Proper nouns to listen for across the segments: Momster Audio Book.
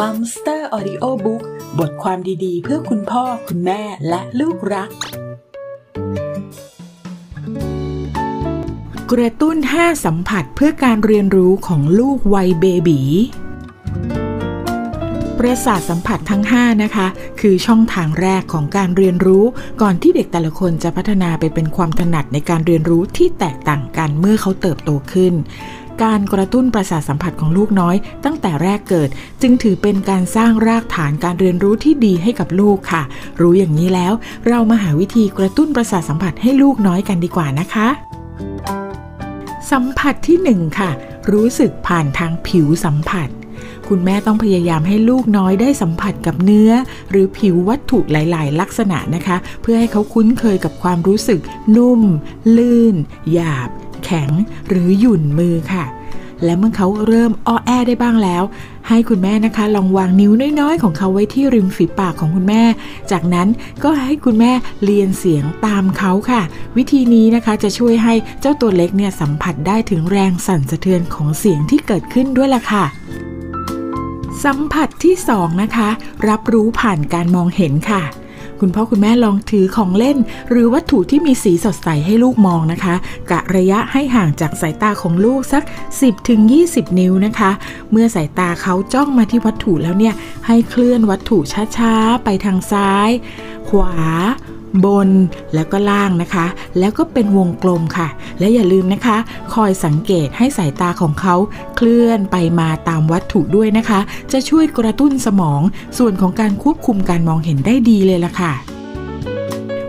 Momster Audio Book บทความดีๆเพื่อคุณพ่อคุณแม่และลูกรักกระตุ้น5สัมผัสเพื่อการเรียนรู้ของลูกวัยเบบีประสาทสัมผัสทั้ง5นะคะคือช่องทางแรกของการเรียนรู้ก่อนที่เด็กแต่ละคนจะพัฒนาไปเป็นความถนัดในการเรียนรู้ที่แตกต่างกันเมื่อเขาเติบโตขึ้นการกระตุ้นประสาทสัมผัสของลูกน้อยตั้งแต่แรกเกิดจึงถือเป็นการสร้างรากฐานการเรียนรู้ที่ดีให้กับลูกค่ะรู้อย่างนี้แล้วเรามาหาวิธีกระตุ้นประสาทสัมผัสให้ลูกน้อยกันดีกว่านะคะสัมผัสที่1ค่ะรู้สึกผ่านทางผิวสัมผัสคุณแม่ต้องพยายามให้ลูกน้อยได้สัมผัสกับเนื้อหรือผิววัตถุหลายๆลักษณะนะคะเพื่อให้เขาคุ้นเคยกับความรู้สึกนุ่มลื่นหยาบแข็งหรือหยุ่นมือค่ะและเมื่อเขาเริ่มอ้อแอได้บ้างแล้วให้คุณแม่นะคะลองวางนิ้วน้อยๆของเขาไว้ที่ริมฝีปากของคุณแม่จากนั้นก็ให้คุณแม่เรียนเสียงตามเขาค่ะวิธีนี้นะคะจะช่วยให้เจ้าตัวเล็กเนี่ยสัมผัสได้ถึงแรงสั่นสะเทือนของเสียงที่เกิดขึ้นด้วยล่ะค่ะสัมผัสที่2นะคะรับรู้ผ่านการมองเห็นค่ะคุณพ่อคุณแม่ลองถือของเล่นหรือวัตถุที่มีสีสดใสให้ลูกมองนะคะกะระยะให้ห่างจากสายตาของลูกสัก 10-20 นิ้วนะคะเมื่อสายตาเขาจ้องมาที่วัตถุแล้วเนี่ยให้เคลื่อนวัตถุช้าๆไปทางซ้ายขวาบนแล้วก็ล่างนะคะแล้วก็เป็นวงกลมค่ะและอย่าลืมนะคะคอยสังเกตให้สายตาของเขาเคลื่อนไปมาตามวัตถุด้วยนะคะจะช่วยกระตุ้นสมองส่วนของการควบคุมการมองเห็นได้ดีเลยล่ะค่ะ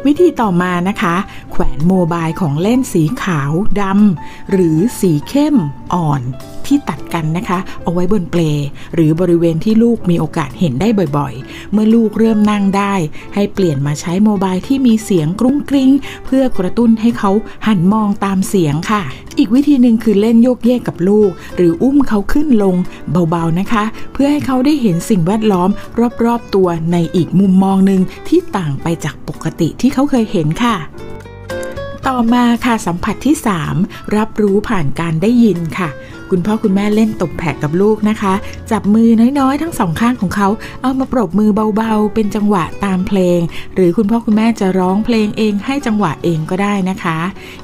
วิธีต่อมานะคะแขวนโมบายของเล่นสีขาวดำหรือสีเข้มอ่อนที่ตัดกันนะคะเอาไว้บนเปลหรือบริเวณที่ลูกมีโอกาสเห็นได้บ่อยๆเมื่อลูกเริ่มนั่งได้ให้เปลี่ยนมาใช้โมบายที่มีเสียงกรุ้งกริ้งเพื่อกระตุ้นให้เขาหันมองตามเสียงค่ะอีกวิธีหนึ่งคือเล่นโยกเยกกับลูกหรืออุ้มเขาขึ้นลงเบาๆนะคะเพื่อให้เขาได้เห็นสิ่งแวดล้อมรอบๆตัวในอีกมุมมองหนึ่งที่ต่างไปจากปกติที่เขาเคยเห็นค่ะต่อมาค่ะสัมผัสที่3รับรู้ผ่านการได้ยินค่ะคุณพ่อคุณแม่เล่นตบแผะกับลูกนะคะจับมือน้อยๆทั้งสองข้างของเขาเอามาปรบมือเบาๆเป็นจังหวะตามเพลงหรือคุณพ่อคุณแม่จะร้องเพลงเองให้จังหวะเองก็ได้นะคะ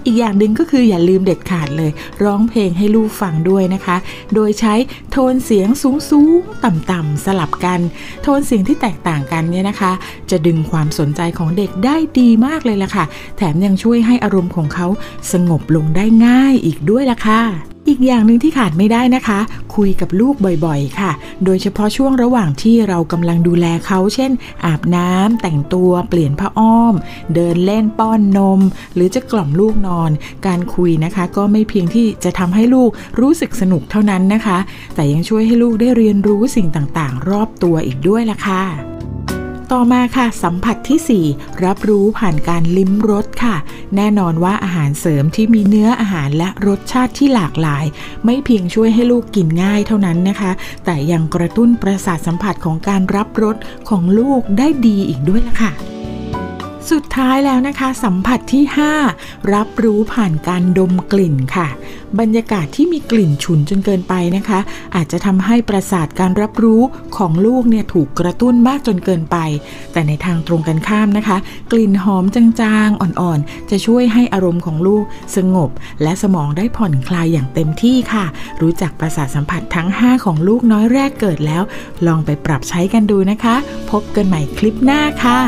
อีกอย่างหนึ่งก็คืออย่าลืมเด็ดขาดเลยร้องเพลงให้ลูกฟังด้วยนะคะโดยใช้โทนเสียงสูงๆต่ำๆสลับกันโทนเสียงที่แตกต่างกันเนี่ยนะคะจะดึงความสนใจของเด็กได้ดีมากเลยล่ะค่ะแถมยังช่วยให้อารมณ์ของเขาสงบลงได้ง่ายอีกด้วยล่ะค่ะอีกอย่างหนึ่งที่ขาดไม่ได้นะคะคุยกับลูกบ่อยๆค่ะโดยเฉพาะช่วงระหว่างที่เรากำลังดูแลเขาเช่นอาบน้ำแต่งตัวเปลี่ยนผ้าอ้อมเดินเล่นป้อนนมหรือจะกล่อมลูกนอนการคุยนะคะก็ไม่เพียงที่จะทำให้ลูกรู้สึกสนุกเท่านั้นนะคะแต่ยังช่วยให้ลูกได้เรียนรู้สิ่งต่างๆรอบตัวอีกด้วยล่ะค่ะต่อมาค่ะสัมผัสที่4รับรู้ผ่านการลิ้มรสค่ะแน่นอนว่าอาหารเสริมที่มีเนื้ออาหารและรสชาติที่หลากหลายไม่เพียงช่วยให้ลูกกินง่ายเท่านั้นนะคะแต่ยังกระตุ้นประสาทสัมผัสของการรับรสของลูกได้ดีอีกด้วยล่ะค่ะสุดท้ายแล้วนะคะสัมผัสที่5รับรู้ผ่านการดมกลิ่นค่ะบรรยากาศที่มีกลิ่นฉุนจนเกินไปนะคะอาจจะทำให้ประสาทการรับรู้ของลูกเนี่ยถูกกระตุ้นมากจนเกินไปแต่ในทางตรงกันข้ามนะคะกลิ่นหอมจางๆอ่อนๆจะช่วยให้อารมณ์ของลูกสงบและสมองได้ผ่อนคลายอย่างเต็มที่ค่ะรู้จักประสาทสัมผัสทั้ง5ของลูกน้อยแรกเกิดแล้วลองไปปรับใช้กันดูนะคะพบกันใหม่คลิปหน้าค่ะ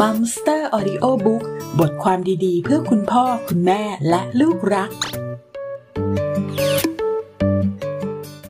Momster Audio Book บทความดีๆเพื่อคุณพ่อคุณแม่และลูกรัก